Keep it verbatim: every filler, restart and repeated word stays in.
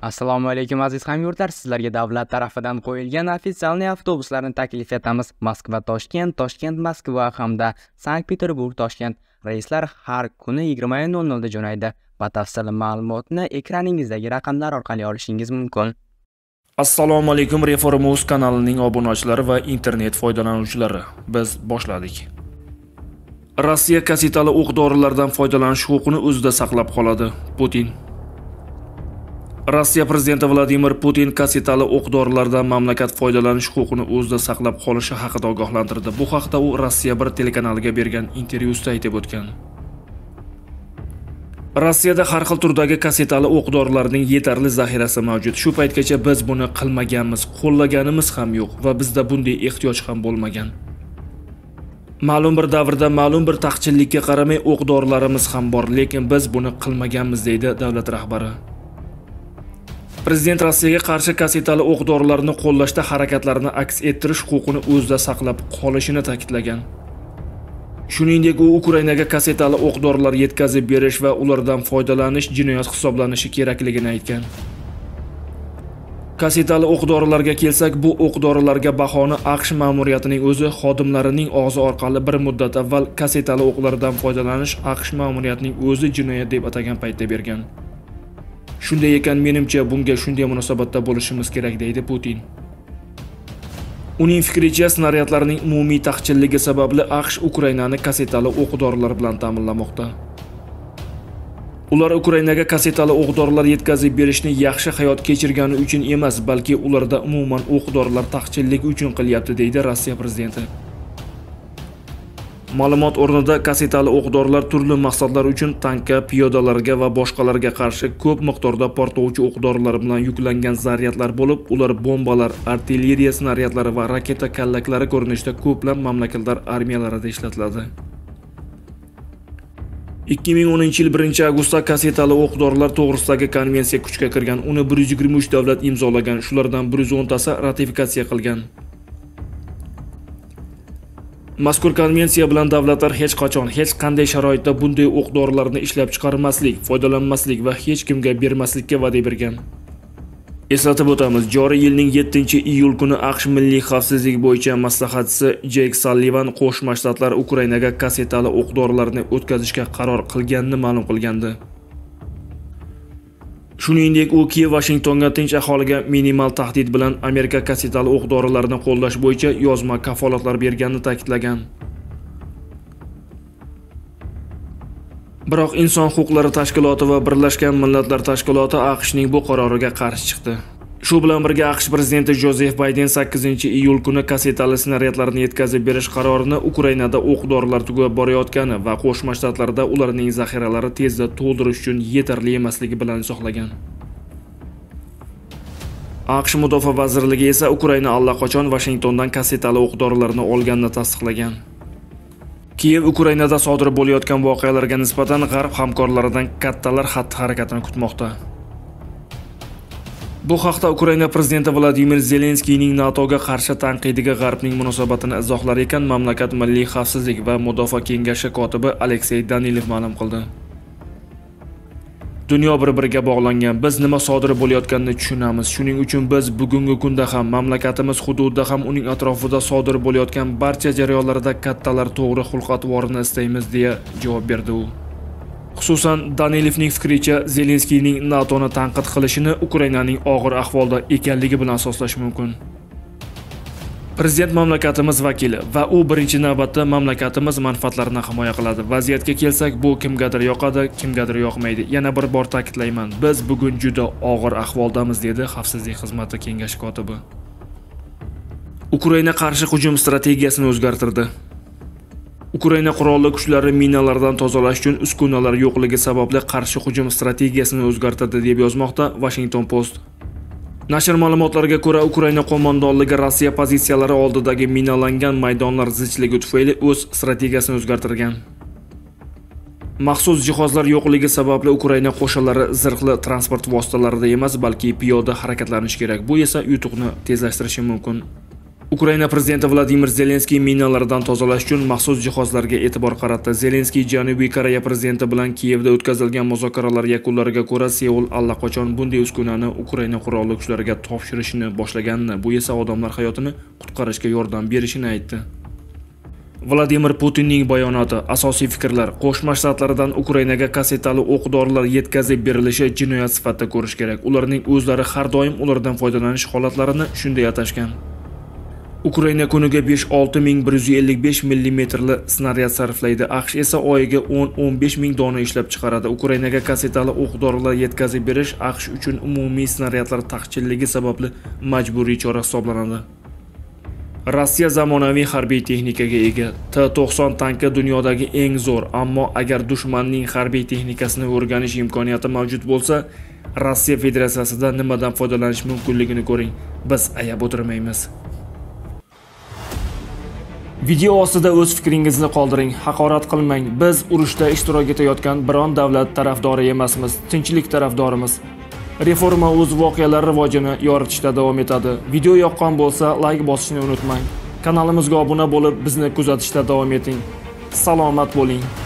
Assalomu alaykum aziz hamyurtlar, sizlarga davlat tarafidan qo'yilgan ofitsialniy avtobuslarni taklif etamiz. Moskva Toshkent, Toshkent Moskva hamda Sankt-Peterburg Toshkent reyslar har kuni yigirma nol nol da jo'naydi. Batafsil ma'lumotni ekraningizdagi raqamlar orqali olishingiz mumkin. Assalomu alaykum Reformus kanalining obunachilari va internet foydalanuvchilari. Biz boshladik. Rossiya kasetali o'q-dorilardan foydalanish huquqini o'zida saqlab qoladi. Putin Rossiya prezidenti Vladimir Putin kasetali o'q-dorilardan mamlakat foydalanish huquqini o'zida saqlab qolishi haqida ogohlantirdi. Bu haqda u Rossiya bir telekanaliga bergan intervyusida aytib o'tgan. Rossiyada har xil turdagi kasetali o'q-dorilarning yetarli zaxirasi mavjud. Shu paytgacha biz buni qilmaganmiz, qo'llaganimiz ham yo'q va bizda bunday ehtiyoj ham bo'lmagan. Ma'lum bir davrda ma'lum bir taqchillikka qaramay o'q-dorilarimiz ham bor, lekin biz buni qilmaganmiz, deydi davlat rahbari. Prezident Rossiyaga qarshi kasetali o'q-dorilarni qo'llashda harakatlarni aks ettirish huquqini o'zida saqlab qolishini ta'kidlagan. Shuningdek, u Ukrainaga kasetali o'q-dorilar yetkazib berish va ulardan foydalanish jinoyat hisoblanishi kerakligini aytgan. Kasetali o'q-dorilarga kelsak, bu o'q-dorilarga bahoni A Q Sh ma'muriyatining o'zi xodimlarining og'zi orqali bir muddat avval kasetali o'qlardan foydalanish A Q Sh ma'muriyatining o'zi jinoyat deb atagan paytda bergan. Shunday ekan, menimcha bunga shunday munosabatda bo'lishimiz kerak, deydi Putin. Uning fikricha, snaryadlarning umumiy taqchilligi sababli A Q Sh Ukrainani kasetali o'q-dorilar bilan ta'minlamoqda. Ular Ukrainaga kasetali o'q-dorilar yetkazib berishni yaxshi hayot kechirgani uchun emas, balki ularda umuman o'q-dorilar taqchilligi uchun qilyapti, deydi Rossiya prezidenti. Ma'lumot o'rnida kasetali o'q-dorilar turli maqsadlar uchun tankka, piyodalarga va boshqalarga qarshi ko'p miqdorda portlovchi o'q-dorilar bilan yuklangan zaryadlar bo'lib, ular bombalar, artilleriya snaryadlari va raketa kallaklari ko'rinishida ko'plab mamlakatlar armiyalarida ishlatiladi. ikki ming o'ninchi yil birinchi avgustda kasetali o'q-dorilar to'g'risidagi konvensiya kuchga kirgan. Uni bir yuz yigirma uch davlat imzolagan, shulardan bir yuz o'n tasi ratifikatsiya qilgan. Mazkur konvensiya bilan davlatlar hech qachon, hech qanday sharoitda bunday o'q-dorilarni ishlab chiqarmaslik, foydalanmaslik va hech kimga bermaslikka va'da bergan. Eslatib o'tamiz, joriy yilning yettinchi iyul kuni A Q Sh milliy xavfsizlik bo'yicha maslahatchisi Jake Sullivan Qo'shma Shtatlar Ukrainaga kasetali o'q-dorilarni o'tkazishga qaror qilganini ma'lum qilgandi. Shuningdek, u Kiyev Washingtonga tinch aholiga minimal tahdid bilan Amerika kasetali o'q-dorilarini qo'llash bo'yicha yozma kafolatlar berganini ta'kidlagan. Biroq Inson huquqlari tashkiloti va Birlashgan Millatlar tashkiloti A Q Shning bu qaroriga qarshi chiqdi. Shu bilan birga A Q Sh prezidenti Jozef Bayden sakkizinchi iyul kuni kasetali snaryadlarni yetkazib berish qarorini Ukrainada o'q-dorilar tugab borayotgani va Qo'shma Shtatlarda ularning zaxiralari tezda to'ldirish uchun yetarli emasligi bilan izohlagan. A Q Sh Mudofaa vazirligi esa Ukraina allaqachon Washingtondan kasetali o'q-dorilarni olganini tasdiqlagan. Kiyev Ukrainada sodir bo'layotgan voqealarga nisbatan G'arb hamkorlaridan kattalar xatti-harakatini kutmoqda. Bu haqda Ukraina prezidenti Vladimir Zelenskiyning NATO ga qarshi tanqidiga G'arbning munosabatini izohlar ekan, mamlakat Milliy xavfsizlik va mudofaa kengashi kotibi Aleksiy Danilov ma'lum qildi. Dunyo bir-biriga bog'langan, biz nima sodir bo'layotganini tushunamiz. Shuning uchun biz bugungi kunda ham, mamlakatimiz hududida ham, uning atrofida sodir bo'layotgan barcha jarayonlarda kattalar to'g'ri xulq-atvorini istaymiz, deya javob berdi u. Xususan, Danilovning fikricha, Zelenskiyning NATO ni tanqid qilishini Ukrainaning og'ir ahvolda ekanligi bilan asoslash mumkin. Prezident mamlakatimiz vakili va u birinchi navbatda mamlakatimiz manfaatlarini himoya qiladi. Vaziyatga kelsak, bu kimgadir yoqadi, kimgadir yoqmaydi. Yana bir bor ta'kidlayman, biz bugun juda og'ir ahvoldamiz, dedi Xavfsizlik xizmati kengashi kotibi. Ukraina qarshi hujum strategiyasini o'zgartirdi. Ukraina qurolli kuchlari minalardan tozalash uchun uskunalar yo'qligi sababli qarshi hujum strategiyasini o'zgartirdi, deb yozmoqda Washington Post. Nashr ma'lumotlariga ko'ra, Ukraina qo'mondonligi Rossiya pozitsiyalari oldidagi minalangan maydonlar zichligi tufayli o'z strategiyasini o'zgartirgan. Maxsus jihozlar yo'qligi sababli Ukraina qo'shinlari zirhli transport vositalarida emas, balki piyoda harakatlanish kerak. Bu esa yutuqni tezlashtirishi mumkin. Ukraina prezidenti Vladimir Zelenskiy minalardan tozalash uchun maxsus jihozlarga e'tibor qaratdi. Zelenskiy Janubiy Koreya prezidenti bilan Kiyevda o'tkazilgan muzokaralar yakunlariga ko'ra Seul allaqachon bunday uskunani Ukraina qurolli kuchlariga topshirishni boshlaganini, bu esa odamlar hayotini qutqarishga yordam berishini aytdi. Vladimir Putinning bayonoti, asosiy fikrlar, Qo'shma Shtatlardan Ukrainaga kassetali o'q-dorilar yetkazib berilishi jinoyat sifatida ko'rish kerak. Ularning o'zlari har doim ulardan foydalanish holatlarini shunday atashgan. Ukraina kuniga besh million olti ming bir yuz ellik besh millimetrli snaryad sarflaydi. AQSh esa oyiga o'n o'n besh ming dona ishlab chiqaradi. Ukrainaga kassetali o'q-dorilar yetkazib berish AQSh uchun umumiy snaryadlar taqchilligi sababli majburiy chora hisoblanadi. Rossiya zamonaviy harbiy texnikaga ega. T to'qson tanki dunyodagi eng zo'r, ammo agar dushmanning harbiy texnikasini o'rganish imkoniyati mavjud bo'lsa, Rossiya Federatsiyasida nimadan foydalanish mumkinligini ko'ring. Biz ayab o'tirmaymiz. Video ostida o'z fikringizni qoldiring, haqorat qilmang. Biz urushda ishtirok etayotgan biron davlat tarafdori emasmiz, tinchlik tarafdorimiz. Reforma o'z voqealari rivojini yoritishda davom etadi. Video yoqqan bo'lsa, like bosishni unutmang. Kanalimizga obuna bo'lib, bizni kuzatishda davom eting. Salomat bo'ling.